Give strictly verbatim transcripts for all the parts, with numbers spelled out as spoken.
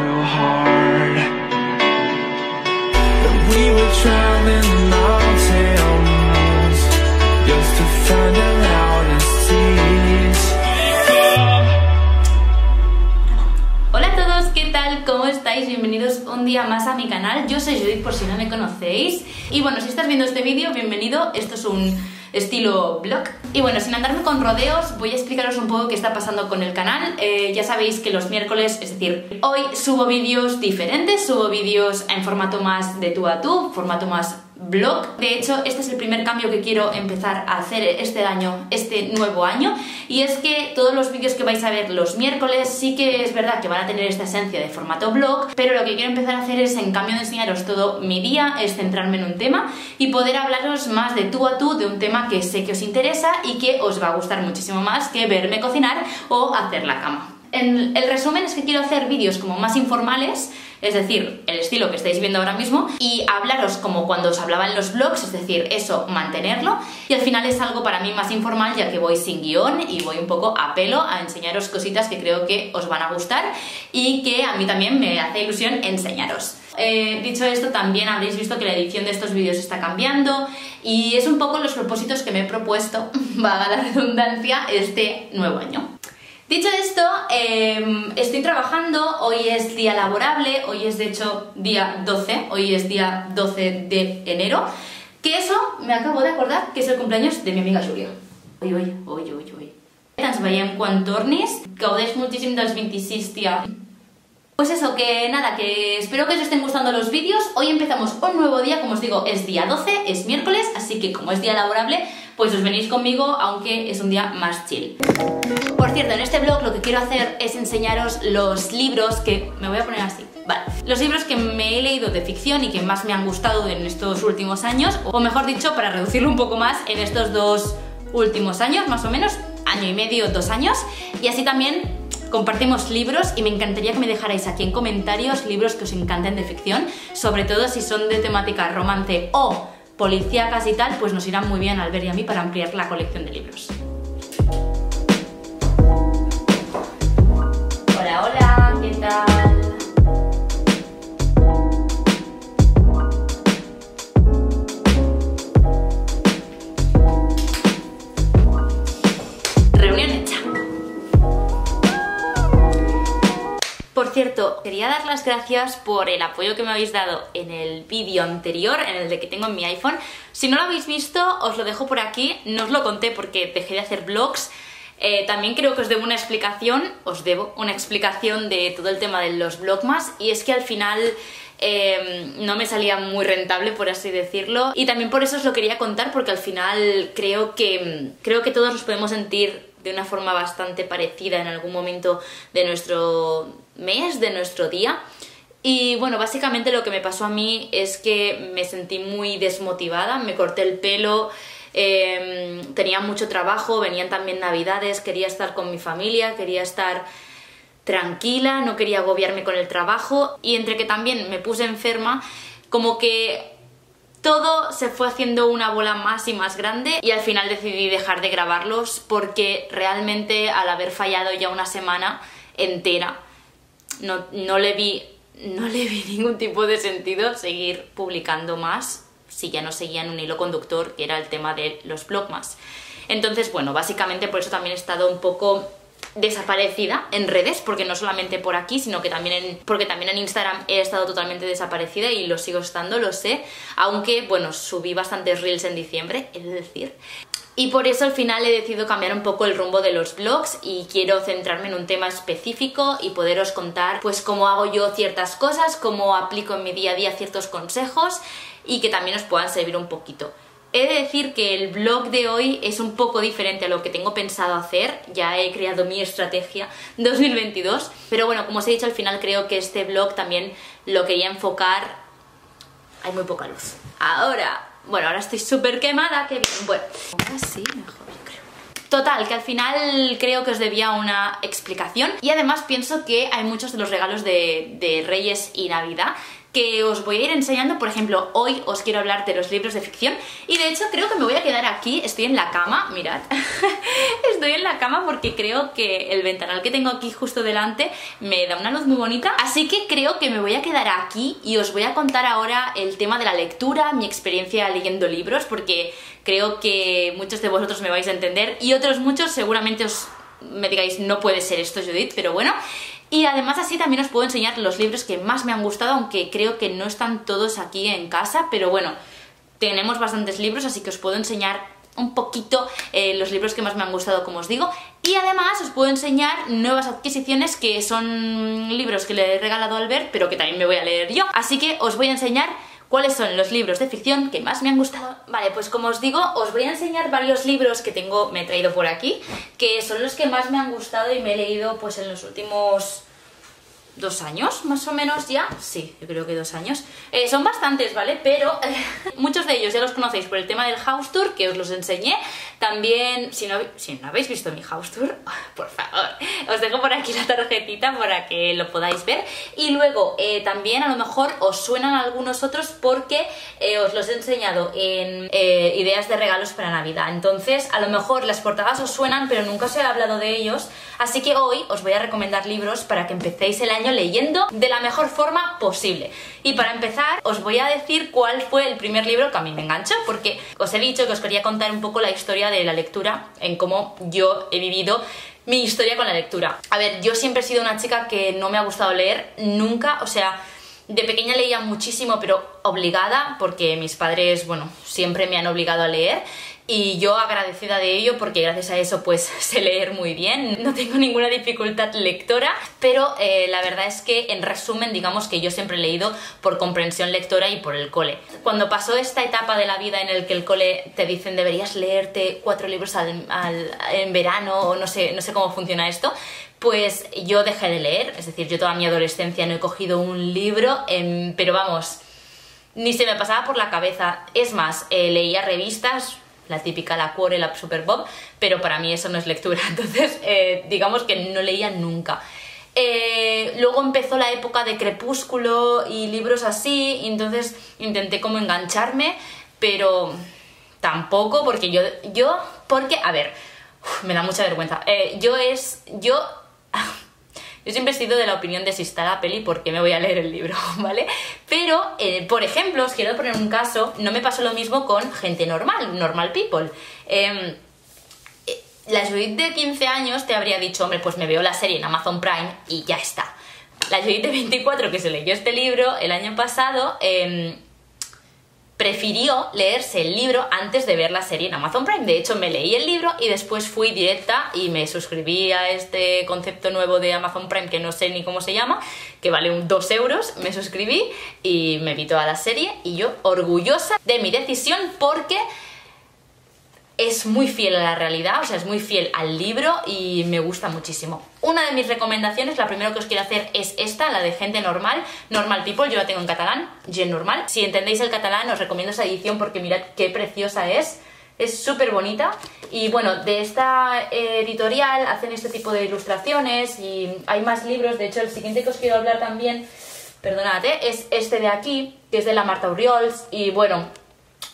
Hola a todos, ¿qué tal? ¿Cómo estáis? Bienvenidos un día más a mi canal. Yo soy Judith, por si no me conocéis. Y bueno, si estás viendo este vídeo, bienvenido. Esto es un estilo blog. Y bueno, sin andarme con rodeos, voy a explicaros un poco qué está pasando con el canal. Eh, ya sabéis que los miércoles, es decir, hoy subo vídeos diferentes, subo vídeos en formato más de tú a tú, formato más blog. De hecho, este es el primer cambio que quiero empezar a hacer este año, este nuevo año, y es que todos los vídeos que vais a ver los miércoles sí que es verdad que van a tener esta esencia de formato blog, pero lo que quiero empezar a hacer es, en cambio de enseñaros todo mi día, es centrarme en un tema y poder hablaros más de tú a tú de un tema que sé que os interesa y que os va a gustar muchísimo más que verme cocinar o hacer la cama. En el resumen es que quiero hacer vídeos como más informales, es decir, el estilo que estáis viendo ahora mismo, y hablaros como cuando os hablaba en los blogs, es decir, eso, mantenerlo, y al final es algo para mí más informal, ya que voy sin guión y voy un poco a pelo a enseñaros cositas que creo que os van a gustar y que a mí también me hace ilusión enseñaros. Eh, dicho esto, también habréis visto que la edición de estos vídeos está cambiando y es un poco los propósitos que me he propuesto, vaga la redundancia, este nuevo año. Dicho esto, eh, estoy trabajando, hoy es día laborable, hoy es de hecho día doce, hoy es día doce de enero, que eso me acabo de acordar que es el cumpleaños de mi amiga Julia. Oi, oi, oi, oi, oi. Ens veiem quan tornis, gaudeix moltíssim dels vint-i-sis, tía. Pues eso, que nada, que espero que os estén gustando los vídeos. Hoy empezamos un nuevo día, como os digo, es día doce, es miércoles, así que como es día laborable, pues os venís conmigo, aunque es un día más chill. Por cierto, en este blog lo que quiero hacer es enseñaros los libros que... Me voy a poner así, vale. Los libros que me he leído de ficción y que más me han gustado en estos últimos años, o mejor dicho, para reducirlo un poco más, en estos dos últimos años, más o menos, año y medio, dos años, y así también compartimos libros y me encantaría que me dejarais aquí en comentarios libros que os encanten de ficción, sobre todo si son de temática romance o policíacas y tal, pues nos irán muy bien a Albert y a mí para ampliar la colección de libros. Hola, hola, ¿qué tal? Por cierto, quería dar las gracias por el apoyo que me habéis dado en el vídeo anterior, en el de que tengo en mi iPhone. Si no lo habéis visto, os lo dejo por aquí. No os lo conté porque dejé de hacer vlogs. Eh, también creo que os debo una explicación, os debo una explicación de todo el tema de los vlogmas, y es que al final eh, no me salía muy rentable, por así decirlo. Y también por eso os lo quería contar, porque al final creo que, creo que todos nos podemos sentir de una forma bastante parecida en algún momento de nuestro mes, de nuestro día. Y bueno, básicamente lo que me pasó a mí es que me sentí muy desmotivada, me corté el pelo, eh, tenía mucho trabajo, venían también navidades, quería estar con mi familia, quería estar tranquila, no quería agobiarme con el trabajo, y entre que también me puse enferma, como que todo se fue haciendo una bola más y más grande, y al final decidí dejar de grabarlos porque realmente al haber fallado ya una semana entera, No, no, le vi, no le vi ningún tipo de sentido seguir publicando más si ya no seguían un hilo conductor, que era el tema de los vlogmas. Entonces, bueno, básicamente por eso también he estado un poco desaparecida en redes, porque no solamente por aquí, sino que también en, porque también en Instagram he estado totalmente desaparecida y lo sigo estando, lo sé, aunque, bueno, subí bastantes reels en diciembre, es decir... Y por eso al final he decidido cambiar un poco el rumbo de los vlogs y quiero centrarme en un tema específico y poderos contar pues cómo hago yo ciertas cosas, cómo aplico en mi día a día ciertos consejos y que también os puedan servir un poquito. He de decir que el vlog de hoy es un poco diferente a lo que tengo pensado hacer, ya he creado mi estrategia dos mil veintidós, pero bueno, como os he dicho, al final creo que este vlog también lo quería enfocar... Hay muy poca luz. Ahora... Bueno, ahora estoy súper quemada, qué bien. Bueno, así mejor, yo creo. Total, que al final creo que os debía una explicación. Y además pienso que hay muchos de los regalos de, de Reyes y Navidad que os voy a ir enseñando. Por ejemplo, hoy os quiero hablar de los libros de ficción y de hecho creo que me voy a quedar aquí, estoy en la cama, mirad, estoy en la cama porque creo que el ventanal que tengo aquí justo delante me da una luz muy bonita, así que creo que me voy a quedar aquí y os voy a contar ahora el tema de la lectura, mi experiencia leyendo libros, porque creo que muchos de vosotros me vais a entender y otros muchos seguramente os me digáis, no puede ser esto, Judith, pero bueno. Y además así también os puedo enseñar los libros que más me han gustado, aunque creo que no están todos aquí en casa, pero bueno, tenemos bastantes libros, así que os puedo enseñar un poquito eh, los libros que más me han gustado, como os digo. Y además os puedo enseñar nuevas adquisiciones que son libros que le he regalado a Albert, pero que también me voy a leer yo. Así que os voy a enseñar cuáles son los libros de ficción que más me han gustado. Vale, pues como os digo, os voy a enseñar varios libros que tengo, me he traído por aquí, que son los que más me han gustado y me he leído pues en los últimos dos años, más o menos ya. Sí, yo creo que dos años. Eh, son bastantes, ¿vale? Pero muchos de ellos ya los conocéis por el tema del house tour, que os los enseñé. También, si no, si no habéis visto mi house tour, por favor, os dejo por aquí la tarjetita para que lo podáis ver. Y luego, eh, también a lo mejor os suenan algunos otros porque eh, os los he enseñado en eh, ideas de regalos para Navidad. Entonces, a lo mejor las portadas os suenan, pero nunca os he hablado de ellos. Así que hoy os voy a recomendar libros para que empecéis el año leyendo de la mejor forma posible. Y para empezar os voy a decir cuál fue el primer libro que a mí me enganchó, porque os he dicho que os quería contar un poco la historia de la lectura, en cómo yo he vivido mi historia con la lectura. A ver, yo siempre he sido una chica que no me ha gustado leer nunca, o sea, de pequeña leía muchísimo, pero obligada, porque mis padres, bueno, siempre me han obligado a leer. Y yo agradecida de ello, porque gracias a eso pues sé leer muy bien, no tengo ninguna dificultad lectora, pero eh, la verdad es que en resumen digamos que yo siempre he leído por comprensión lectora y por el cole. Cuando pasó esta etapa de la vida en el que el cole te dicen deberías leerte cuatro libros al, al, en verano, o no sé, no sé cómo funciona esto, pues yo dejé de leer, es decir, yo toda mi adolescencia no he cogido un libro, eh, pero vamos, ni se me pasaba por la cabeza. Es más, eh, leía revistas, la típica, la Cuore, la Super Bob, pero para mí eso no es lectura, entonces eh, digamos que no leía nunca. Eh, luego empezó la época de Crepúsculo y libros así, y entonces intenté como engancharme, pero tampoco, porque yo, yo porque, a ver, uf, me da mucha vergüenza, eh, yo es, yo... Yo siempre he sido de la opinión de si está la peli, ¿por qué me voy a leer el libro? ¿Vale? Pero, eh, por ejemplo, os quiero poner un caso, no me pasó lo mismo con Gente Normal, Normal People. Eh, la Judith de quince años te habría dicho, hombre, pues me veo la serie en Amazon Prime y ya está. La Judith de veinticuatro, que se leyó este libro el año pasado, eh, prefirió leerse el libro antes de ver la serie en Amazon Prime. De hecho, me leí el libro y después fui directa y me suscribí a este concepto nuevo de Amazon Prime, que no sé ni cómo se llama, que vale un dos euros, me suscribí y me vi toda la serie, y yo orgullosa de mi decisión porque es muy fiel a la realidad, o sea, es muy fiel al libro y me gusta muchísimo. Una de mis recomendaciones, la primera que os quiero hacer es esta, la de Gente Normal, Normal People, yo la tengo en catalán, Gente Normal. Si entendéis el catalán os recomiendo esa edición porque mirad qué preciosa es, es súper bonita. Y bueno, de esta editorial hacen este tipo de ilustraciones y hay más libros. De hecho, el siguiente que os quiero hablar también, perdonad, ¿eh?, es este de aquí, que es de la Marta Uriols, y bueno,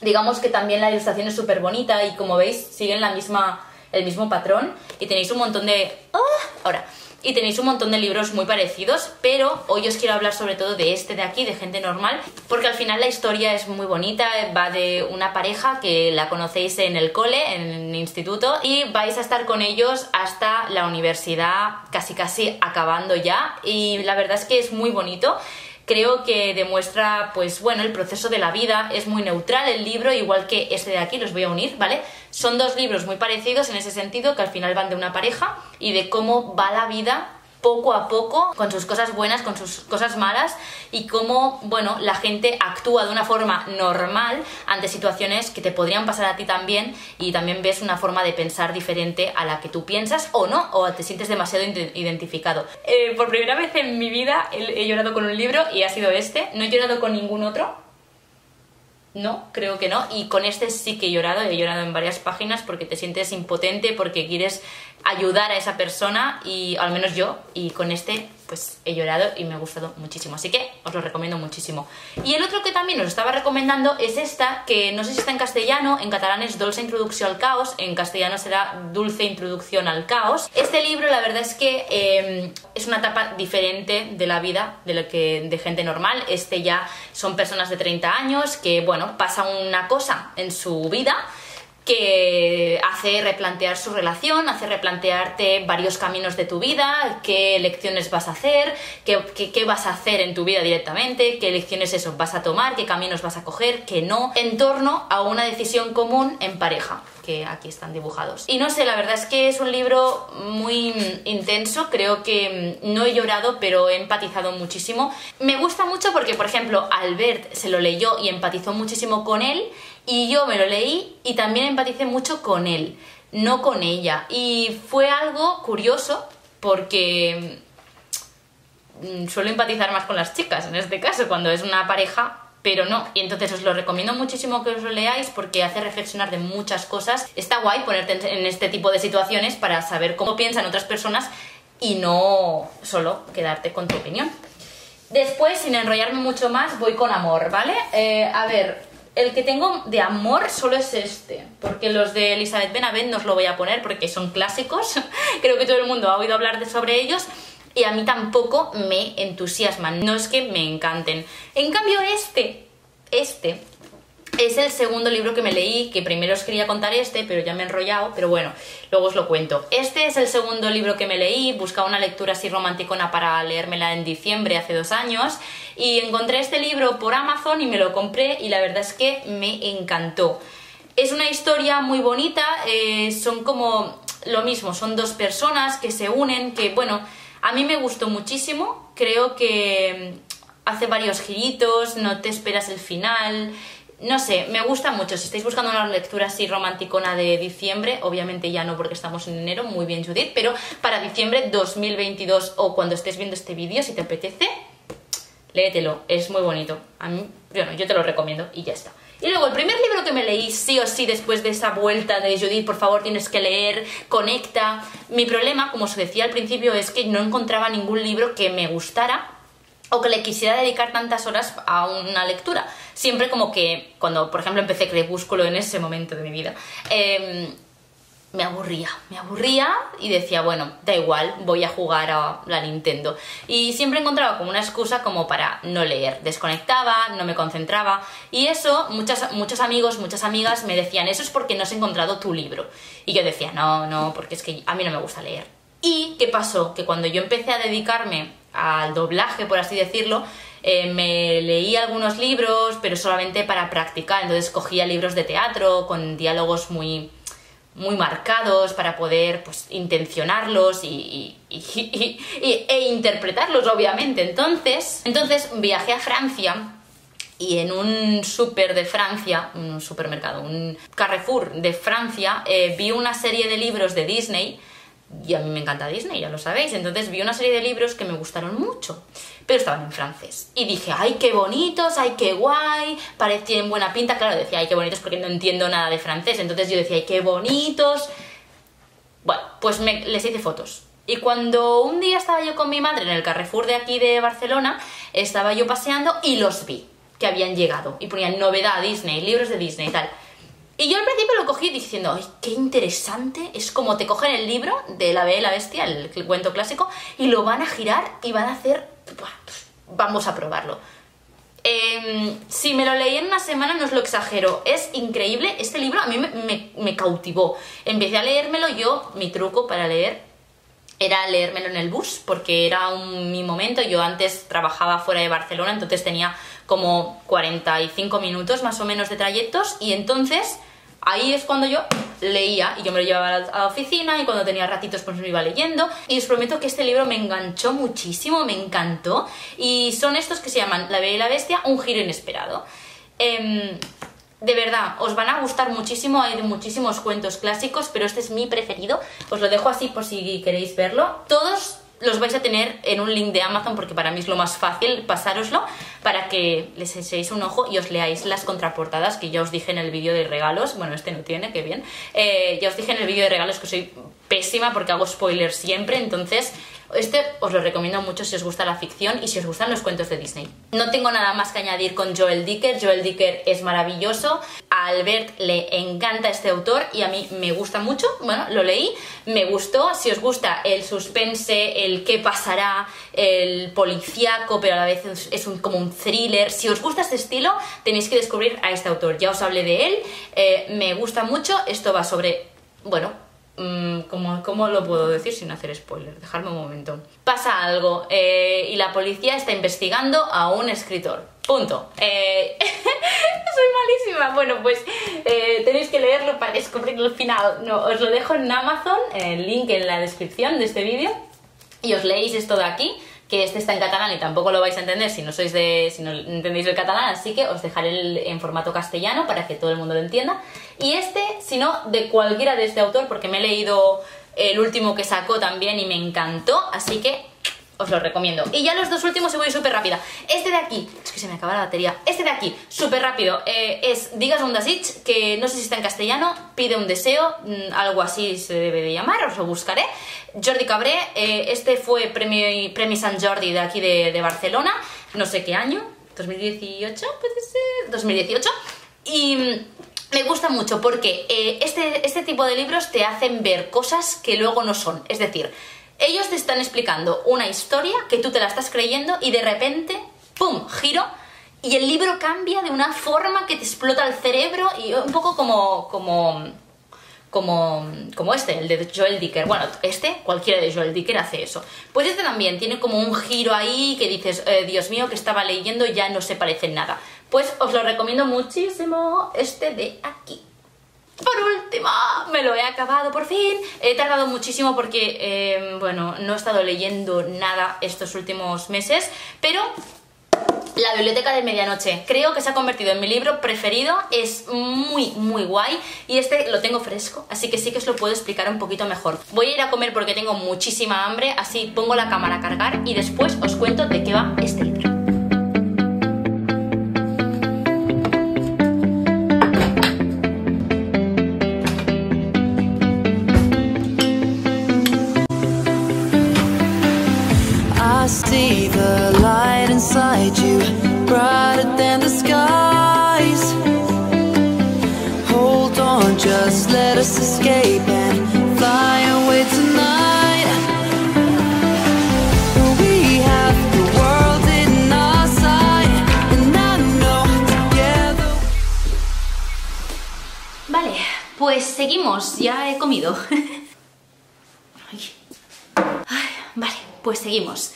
digamos que también la ilustración es súper bonita y como veis siguen la misma... el mismo patrón, y tenéis un montón de... ¡Oh! Ahora, y tenéis un montón de libros muy parecidos, pero hoy os quiero hablar sobre todo de este de aquí, de Gente Normal, porque al final la historia es muy bonita, va de una pareja que la conocéis en el cole, en el instituto, y vais a estar con ellos hasta la universidad, casi casi acabando ya, y la verdad es que es muy bonito. Creo que demuestra, pues bueno, el proceso de la vida, es muy neutral el libro, igual que este de aquí, los voy a unir, ¿vale? Son dos libros muy parecidos en ese sentido, que al final van de una pareja y de cómo va la vida poco a poco, con sus cosas buenas, con sus cosas malas, y cómo, bueno, la gente actúa de una forma normal ante situaciones que te podrían pasar a ti también, y también ves una forma de pensar diferente a la que tú piensas, o no, o te sientes demasiado identificado. Eh, por primera vez en mi vida he llorado con un libro y ha sido este. No he llorado con ningún otro, no, creo que no, y con este sí que he llorado, he llorado en varias páginas porque te sientes impotente, porque quieres ayudar a esa persona, y al menos yo, y con este pues he llorado y me ha gustado muchísimo, así que os lo recomiendo muchísimo. Y el otro que también os estaba recomendando es esta, que no sé si está en castellano, en catalán es Dulce Introducción al Caos, en castellano será Dulce Introducción al Caos. Este libro la verdad es que eh, es una etapa diferente de la vida de, lo que, de gente normal. Este ya son personas de treinta años que, bueno, pasa una cosa en su vida que hace replantear su relación, hace replantearte varios caminos de tu vida, qué elecciones vas a hacer, qué, qué, qué vas a hacer en tu vida directamente, qué elecciones eso vas a tomar, qué caminos vas a coger, qué no, en torno a una decisión común en pareja, que aquí están dibujados. Y no sé, la verdad es que es un libro muy intenso, creo que no he llorado, pero he empatizado muchísimo. Me gusta mucho porque, por ejemplo, Albert se lo leyó y empatizó muchísimo con él, y yo me lo leí y también empaticé mucho con él, no con ella. Y fue algo curioso porque suelo empatizar más con las chicas, en este caso, cuando es una pareja, pero no. Y entonces os lo recomiendo muchísimo que os lo leáis porque hace reflexionar de muchas cosas. Está guay ponerte en este tipo de situaciones para saber cómo piensan otras personas y no solo quedarte con tu opinión. Después, sin enrollarme mucho más, voy con amor, ¿vale? Eh, a ver... El que tengo de amor solo es este, porque los de Elísabet Benavent no os lo voy a poner porque son clásicos, creo que todo el mundo ha oído hablar de sobre ellos y a mí tampoco me entusiasman, no es que me encanten. En cambio este, este es el segundo libro que me leí, que primero os quería contar este, pero ya me he enrollado, pero bueno, luego os lo cuento. Este es el segundo libro que me leí, buscaba una lectura así romanticona para leérmela en diciembre, hace dos años, y encontré este libro por Amazon y me lo compré y la verdad es que me encantó. Es una historia muy bonita, eh, son como lo mismo, son dos personas que se unen, que bueno, a mí me gustó muchísimo, creo que hace varios giritos, no te esperas el final... No sé, me gusta mucho. Si estáis buscando una lectura así romanticona de diciembre, obviamente ya no porque estamos en enero, muy bien Judith, pero para diciembre dos mil veintidós o cuando estés viendo este vídeo, si te apetece, léetelo, es muy bonito. A mí, bueno, yo te lo recomiendo y ya está. Y luego, el primer libro que me leí sí o sí después de esa vuelta de Judith, por favor tienes que leer, conecta. Mi problema, como os decía al principio, es que no encontraba ningún libro que me gustara o que le quisiera dedicar tantas horas a una lectura. Siempre como que, cuando por ejemplo empecé Crepúsculo en ese momento de mi vida, eh, me aburría, me aburría y decía, bueno, da igual, voy a jugar a la Nintendo. Y siempre encontraba como una excusa como para no leer, desconectaba, no me concentraba. Y eso, muchas, muchos amigos, muchas amigas me decían, eso es porque no has encontrado tu libro. Y yo decía, no, no, porque es que a mí no me gusta leer. ¿Y qué pasó? Que cuando yo empecé a dedicarme al doblaje, por así decirlo, eh, me leí algunos libros, pero solamente para practicar, entonces cogía libros de teatro con diálogos muy, muy marcados para poder pues intencionarlos y, y, y, y, e interpretarlos, obviamente. Entonces, entonces viajé a Francia y en un súper de Francia, un supermercado, un Carrefour de Francia, eh, vi una serie de libros de Disney. Y a mí me encanta Disney, ya lo sabéis. Entonces vi una serie de libros que me gustaron mucho, pero estaban en francés. Y dije, ¡ay, qué bonitos! ¡Ay, qué guay! Parecían buena pinta. Claro, decía, ¡ay, qué bonitos! Porque no entiendo nada de francés. Entonces yo decía, ¡ay, qué bonitos! Bueno, pues me, les hice fotos. Y cuando un día estaba yo con mi madre en el Carrefour de aquí de Barcelona, estaba yo paseando y los vi, que habían llegado. Y ponían novedad Disney, libros de Disney y tal. Y yo al principio lo cogí diciendo, ¡ay, qué interesante! Es como te cogen el libro de La Bella y la Bestia, el cuento clásico, y lo van a girar y van a hacer... Vamos a probarlo. Eh, si me lo leí en una semana, no os lo exagero. Es increíble. Este libro a mí me, me, me cautivó. Empecé a leérmelo yo, mi truco para leer... era leérmelo en el bus, porque era un, mi momento. Yo antes trabajaba fuera de Barcelona, entonces tenía como cuarenta y cinco minutos más o menos de trayectos, y entonces ahí es cuando yo leía, y yo me lo llevaba a la oficina, y cuando tenía ratitos pues me iba leyendo, y os prometo que este libro me enganchó muchísimo, me encantó, y son estos que se llaman La Bella y la Bestia, un giro inesperado. Eh, De verdad, os van a gustar muchísimo, hay muchísimos cuentos clásicos, pero este es mi preferido. Os lo dejo así por si queréis verlo. Todos los vais a tener en un link de Amazon, porque para mí es lo más fácil pasároslo para que les echéis un ojo y os leáis las contraportadas que ya os dije en el vídeo de regalos. Bueno, este no tiene, qué bien. Eh, ya os dije en el vídeo de regalos que soy pésima porque hago spoilers siempre, entonces este os lo recomiendo mucho si os gusta la ficción y si os gustan los cuentos de Disney. No tengo nada más que añadir con Joel Dicker. Joel Dicker es maravilloso, a Albert le encanta este autor y a mí me gusta mucho. Bueno, lo leí, me gustó. Si os gusta el suspense, el qué pasará, el policíaco, pero a la vez es un, como un thriller, si os gusta este estilo tenéis que descubrir a este autor. Ya os hablé de él, eh, me gusta mucho. Esto va sobre, bueno... ¿Cómo, ¿Cómo lo puedo decir sin hacer spoiler? Dejadme un momento. Pasa algo eh, y la policía está investigando a un escritor. Punto. Eh, soy malísima. Bueno, pues eh, tenéis que leerlo para descubrir el final. No, os lo dejo en Amazon, el link en la descripción de este vídeo. Y os leéis esto de aquí, que este está en catalán y tampoco lo vais a entender si no sois de, si no entendéis el catalán, así que os dejaré el, en formato castellano para que todo el mundo lo entienda. Y este, si no, de cualquiera de este autor, porque me he leído el último que sacó también y me encantó, así que os lo recomiendo. Y ya los dos últimos se voy súper rápida. Este de aquí, es que se me acaba la batería. Este de aquí, súper rápido, eh, es Digas un desig, que no sé si está en castellano, Pide un deseo, algo así se debe de llamar, os lo buscaré. Jordi Cabré, eh, este fue premio, premio San Jordi de aquí de, de Barcelona, no sé qué año, dos mil dieciocho, puede ser, dos mil dieciocho. Y me gusta mucho porque eh, este, este tipo de libros te hacen ver cosas que luego no son, es decir... Ellos te están explicando una historia que tú te la estás creyendo y de repente, ¡pum!, giro y el libro cambia de una forma que te explota el cerebro y un poco como... como... Como, como este, el de Joel Dicker. Bueno, este, cualquiera de Joel Dicker hace eso. Pues este también tiene como un giro ahí que dices, eh, Dios mío, que estaba leyendo ya no se parece en nada. Pues os lo recomiendo muchísimo, este de aquí. Por último, me lo he acabado por fin. He tardado muchísimo porque, eh, bueno, no he estado leyendo nada estos últimos meses, pero La biblioteca de medianoche creo que se ha convertido en mi libro preferido. Es muy, muy guay y este lo tengo fresco, así que sí que os lo puedo explicar un poquito mejor. Voy a ir a comer porque tengo muchísima hambre, así pongo la cámara a cargar y después os cuento de qué va este libro. Vale, pues seguimos, ya he comido. Ay. Ay, vale, pues seguimos.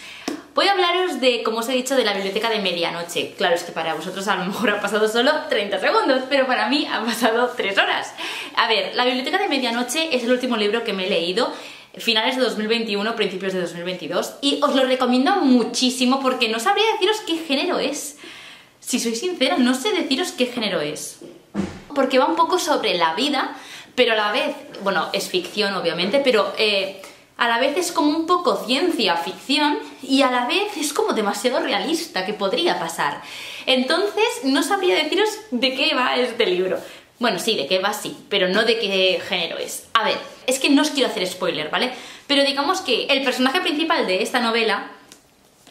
Voy a hablaros de, como os he dicho, de La biblioteca de medianoche. Claro, es que para vosotros a lo mejor ha pasado solo treinta segundos, pero para mí han pasado tres horas. A ver, La biblioteca de medianoche es el último libro que me he leído, finales de dos mil veintiuno, principios de dos mil veintidós, y os lo recomiendo muchísimo porque no sabría deciros qué género es. Si soy sincera, no sé deciros qué género es. Porque va un poco sobre la vida, pero a la vez, bueno, es ficción obviamente, pero... Eh, a la vez es como un poco ciencia ficción y a la vez es como demasiado realista, que podría pasar. Entonces no sabría deciros de qué va este libro. Bueno, sí, de qué va sí, pero no de qué género es. A ver, es que no os quiero hacer spoiler, ¿vale? Pero digamos que el personaje principal de esta novela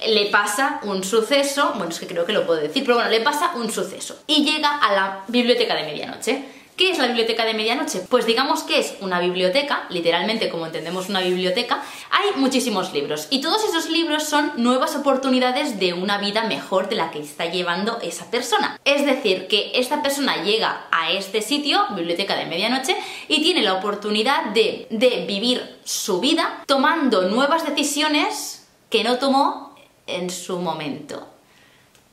le pasa un suceso, bueno, es que creo que lo puedo decir, pero bueno, le pasa un suceso y llega a la biblioteca de medianoche. ¿Qué es la biblioteca de medianoche? Pues digamos que es una biblioteca, literalmente como entendemos una biblioteca, hay muchísimos libros y todos esos libros son nuevas oportunidades de una vida mejor de la que está llevando esa persona. Es decir, que esta persona llega a este sitio, biblioteca de medianoche, y tiene la oportunidad de, de vivir su vida tomando nuevas decisiones que no tomó en su momento.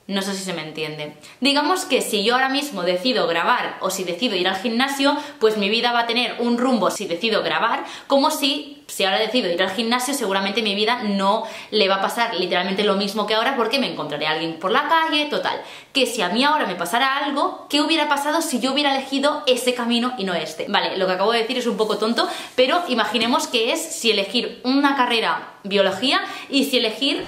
No sé si se me entiende. Digamos que si yo ahora mismo decido grabar o si decido ir al gimnasio, pues mi vida va a tener un rumbo si decido grabar, como si, si ahora decido ir al gimnasio, seguramente mi vida no le va a pasar literalmente lo mismo que ahora porque me encontraré a alguien por la calle, total. Que si a mí ahora me pasara algo, ¿qué hubiera pasado si yo hubiera elegido ese camino y no este? Vale, lo que acabo de decir es un poco tonto, pero imaginemos que es si elegir una carrera biología y si elegir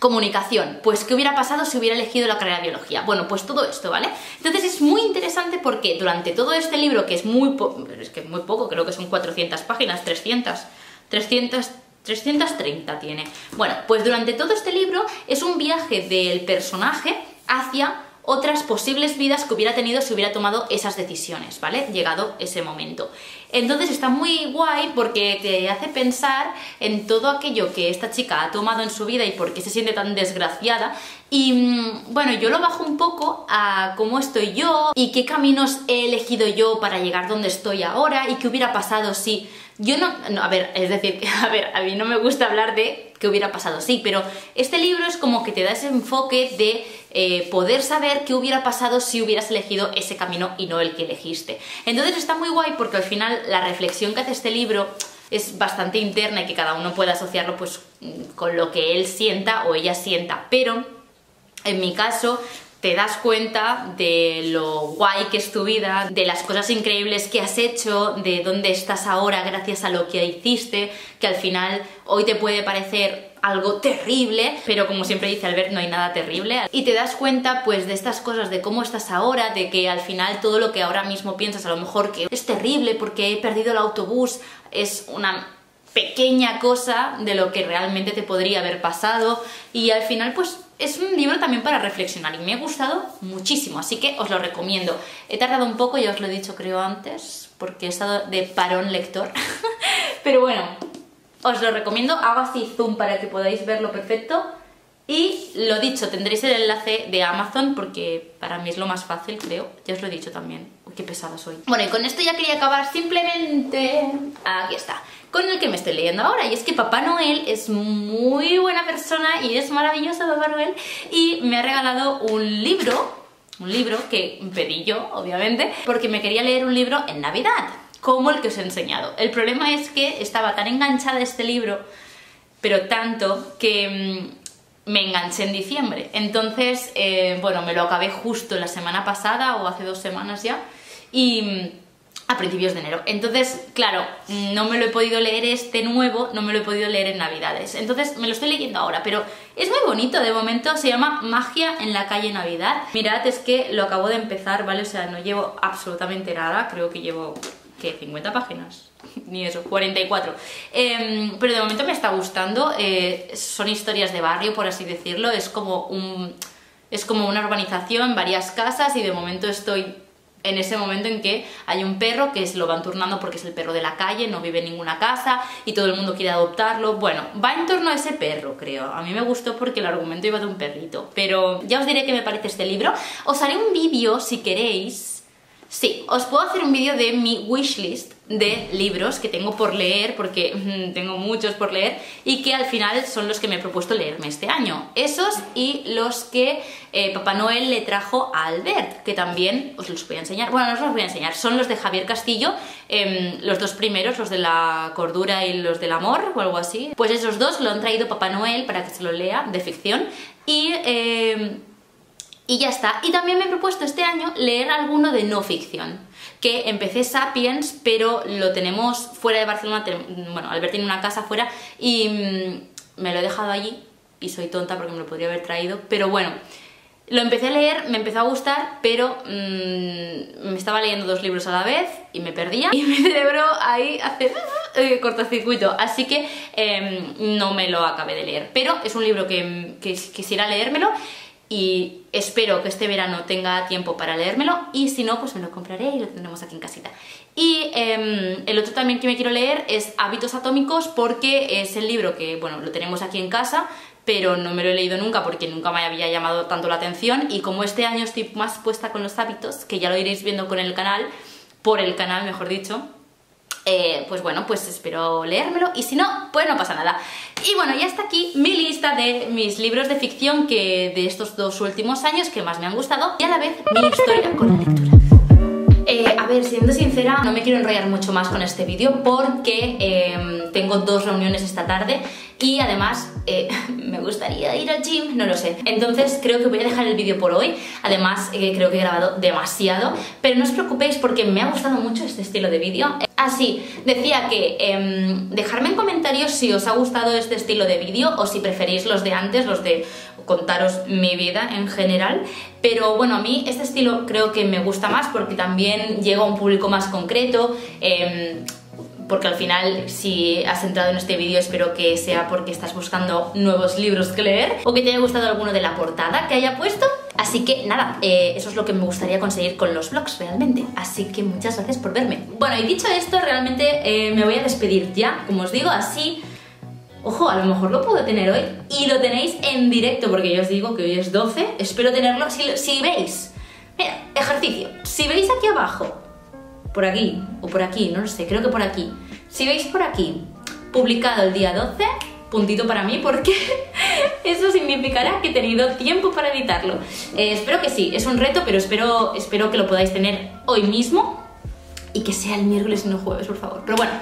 comunicación, pues ¿qué hubiera pasado si hubiera elegido la carrera de biología? Bueno, pues todo esto, ¿vale? Entonces es muy interesante porque durante todo este libro, que es muy poco, es que muy poco, creo que son cuatrocientas páginas, trescientas, trescientas... trescientas treinta tiene. Bueno, pues durante todo este libro es un viaje del personaje hacia otras posibles vidas que hubiera tenido si hubiera tomado esas decisiones, ¿vale? Llegado ese momento. Entonces está muy guay porque te hace pensar en todo aquello que esta chica ha tomado en su vida y por qué se siente tan desgraciada. Y bueno, yo lo bajo un poco a cómo estoy yo y qué caminos he elegido yo para llegar donde estoy ahora y qué hubiera pasado si... Yo no, no, a ver, es decir, a ver, a mí no me gusta hablar de qué hubiera pasado, sí, pero este libro es como que te da ese enfoque de eh, poder saber qué hubiera pasado si hubieras elegido ese camino y no el que elegiste. Entonces está muy guay porque al final la reflexión que hace este libro es bastante interna y que cada uno puede asociarlo pues con lo que él sienta o ella sienta, pero en mi caso... te das cuenta de lo guay que es tu vida, de las cosas increíbles que has hecho, de dónde estás ahora gracias a lo que hiciste, que al final hoy te puede parecer algo terrible, pero como siempre dice Albert, no hay nada terrible. Y te das cuenta pues de estas cosas, de cómo estás ahora, de que al final todo lo que ahora mismo piensas a lo mejor que es terrible porque he perdido el autobús, es una... pequeña cosa de lo que realmente te podría haber pasado y al final pues es un libro también para reflexionar y me ha gustado muchísimo, así que os lo recomiendo. He tardado un poco, ya os lo he dicho creo antes, porque he estado de parón lector, pero bueno, os lo recomiendo. Hago así zoom para que podáis verlo perfecto y lo dicho, tendréis el enlace de Amazon porque para mí es lo más fácil, creo, ya os lo he dicho también. Uy, qué pesada soy. Bueno, y con esto ya quería acabar simplemente, aquí está, con el que me estoy leyendo ahora, y es que Papá Noel es muy buena persona y es maravilloso Papá Noel y me ha regalado un libro, un libro que pedí yo, obviamente, porque me quería leer un libro en Navidad, como el que os he enseñado. El problema es que estaba tan enganchada a este libro, pero tanto, que me enganché en diciembre. Entonces, eh, bueno, me lo acabé justo la semana pasada o hace dos semanas ya, y... a principios de enero. Entonces, claro, no me lo he podido leer este nuevo, no me lo he podido leer en Navidades. Entonces me lo estoy leyendo ahora, pero es muy bonito de momento, se llama Magia en la calle Navidad. Mirad, es que lo acabo de empezar, ¿vale? O sea, no llevo absolutamente nada, creo que llevo, ¿qué? cincuenta páginas. Ni eso, cuarenta y cuatro. Eh, pero de momento me está gustando, eh, son historias de barrio, por así decirlo, es como un... es como una urbanización, varias casas y de momento estoy... en ese momento en que hay un perro que se lo van turnando porque es el perro de la calle, no vive en ninguna casa y todo el mundo quiere adoptarlo. Bueno, va en torno a ese perro, creo. A mí me gustó porque el argumento iba de un perrito. Pero ya os diré qué me parece este libro. Os haré un vídeo si queréis. Sí, os puedo hacer un vídeo de mi wishlist de libros que tengo por leer, porque mmm, tengo muchos por leer y que al final son los que me he propuesto leerme este año. Esos y los que eh, Papá Noel le trajo a Albert, que también os los voy a enseñar. Bueno, no os los voy a enseñar, son los de Javier Castillo, eh, los dos primeros, los de la cordura y los del amor o algo así. Pues esos dos lo han traído Papá Noel para que se lo lea, de ficción, y... Eh, Y ya está. Y también me he propuesto este año leer alguno de no ficción, que empecé Sapiens, pero lo tenemos fuera de Barcelona, bueno, Albert tiene una casa fuera y me lo he dejado allí y soy tonta porque me lo podría haber traído, pero bueno, lo empecé a leer, me empezó a gustar, pero mmm, me estaba leyendo dos libros a la vez y me perdía y mi cerebro ahí hace eh, cortocircuito, así que eh, no me lo acabé de leer, pero es un libro que, que quisiera leérmelo. Y espero que este verano tenga tiempo para leérmelo y si no, pues me lo compraré y lo tendremos aquí en casita. Y eh, el otro también que me quiero leer es Hábitos Atómicos porque es el libro que, bueno, lo tenemos aquí en casa, pero no me lo he leído nunca porque nunca me había llamado tanto la atención y como este año estoy más puesta con los hábitos, que ya lo iréis viendo con el canal, por el canal mejor dicho, Eh, pues bueno, pues espero leérmelo y si no, pues no pasa nada. Y bueno, ya está aquí mi lista de mis libros de ficción que de estos dos últimos años que más me han gustado y a la vez mi historia con la lectura. Eh, a ver, siendo sincera, no me quiero enrollar mucho más con este vídeo porque eh, tengo dos reuniones esta tarde y además eh, me gustaría ir al gym, no lo sé. Entonces creo que voy a dejar el vídeo por hoy, además eh, creo que he grabado demasiado, pero no os preocupéis porque me ha gustado mucho este estilo de vídeo. Eh, Ah, sí, decía que eh, dejadme en comentarios si os ha gustado este estilo de vídeo o si preferís los de antes, los de contaros mi vida en general. Pero bueno, a mí este estilo creo que me gusta más porque también llega a un público más concreto. Eh, porque al final, si has entrado en este vídeo, espero que sea porque estás buscando nuevos libros que leer o que te haya gustado alguno de la portada que haya puesto. Así que nada, eh, eso es lo que me gustaría conseguir con los vlogs realmente. Así que muchas gracias por verme. Bueno, y dicho esto, realmente eh, me voy a despedir ya, como os digo, así... Ojo, a lo mejor lo puedo tener hoy y lo tenéis en directo, porque yo os digo que hoy es doce. Espero tenerlo, si, si veis... Mira, ejercicio, si veis aquí abajo, por aquí o por aquí, no lo sé, creo que por aquí. Si veis por aquí, publicado el día doce... Puntito para mí, porque eso significará que he tenido tiempo para editarlo. Eh, espero que sí, es un reto, pero espero, espero que lo podáis tener hoy mismo y que sea el miércoles y no jueves, por favor. Pero bueno,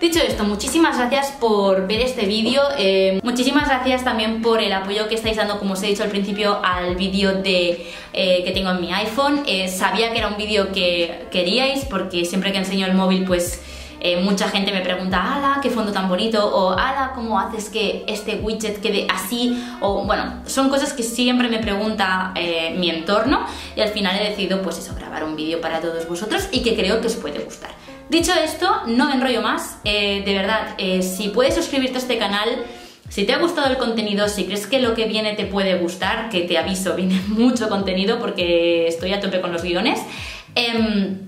dicho esto, muchísimas gracias por ver este vídeo. Eh, muchísimas gracias también por el apoyo que estáis dando, como os he dicho al principio, al vídeo de, eh, que tengo en mi iPhone. Eh, sabía que era un vídeo que queríais, porque siempre que enseño el móvil, pues... Eh, mucha gente me pregunta, ala, qué fondo tan bonito, o ala, cómo haces que este widget quede así, o bueno, son cosas que siempre me pregunta eh, mi entorno, y al final he decidido pues eso, grabar un vídeo para todos vosotros y que creo que os puede gustar. Dicho esto, no me enrollo más, eh, de verdad, eh, si puedes suscribirte a este canal, si te ha gustado el contenido, si crees que lo que viene te puede gustar, que te aviso, viene mucho contenido porque estoy a tope con los guiones, eh,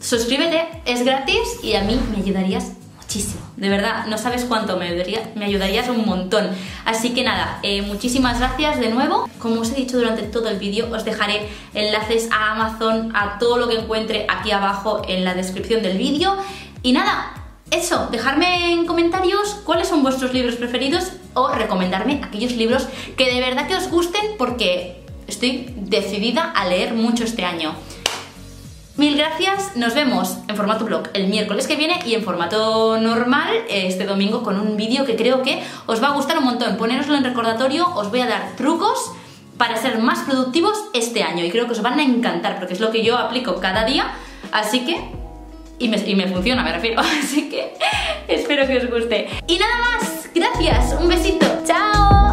suscríbete, es gratis y a mí me ayudarías muchísimo. De verdad, no sabes cuánto, me ayudarías, me ayudarías un montón. Así que nada, eh, muchísimas gracias de nuevo. Como os he dicho durante todo el vídeo, os dejaré enlaces a Amazon, a todo lo que encuentre aquí abajo en la descripción del vídeo. Y nada, eso, dejadme en comentarios cuáles son vuestros libros preferidos o recomendarme aquellos libros que de verdad que os gusten, porque estoy decidida a leer mucho este año. Mil gracias, nos vemos en formato vlog el miércoles que viene y en formato normal este domingo con un vídeo que creo que os va a gustar un montón. Ponéroslo en recordatorio, os voy a dar trucos para ser más productivos este año y creo que os van a encantar porque es lo que yo aplico cada día, así que... Y me, y me funciona, me refiero, así que espero que os guste. Y nada más, gracias, un besito, chao.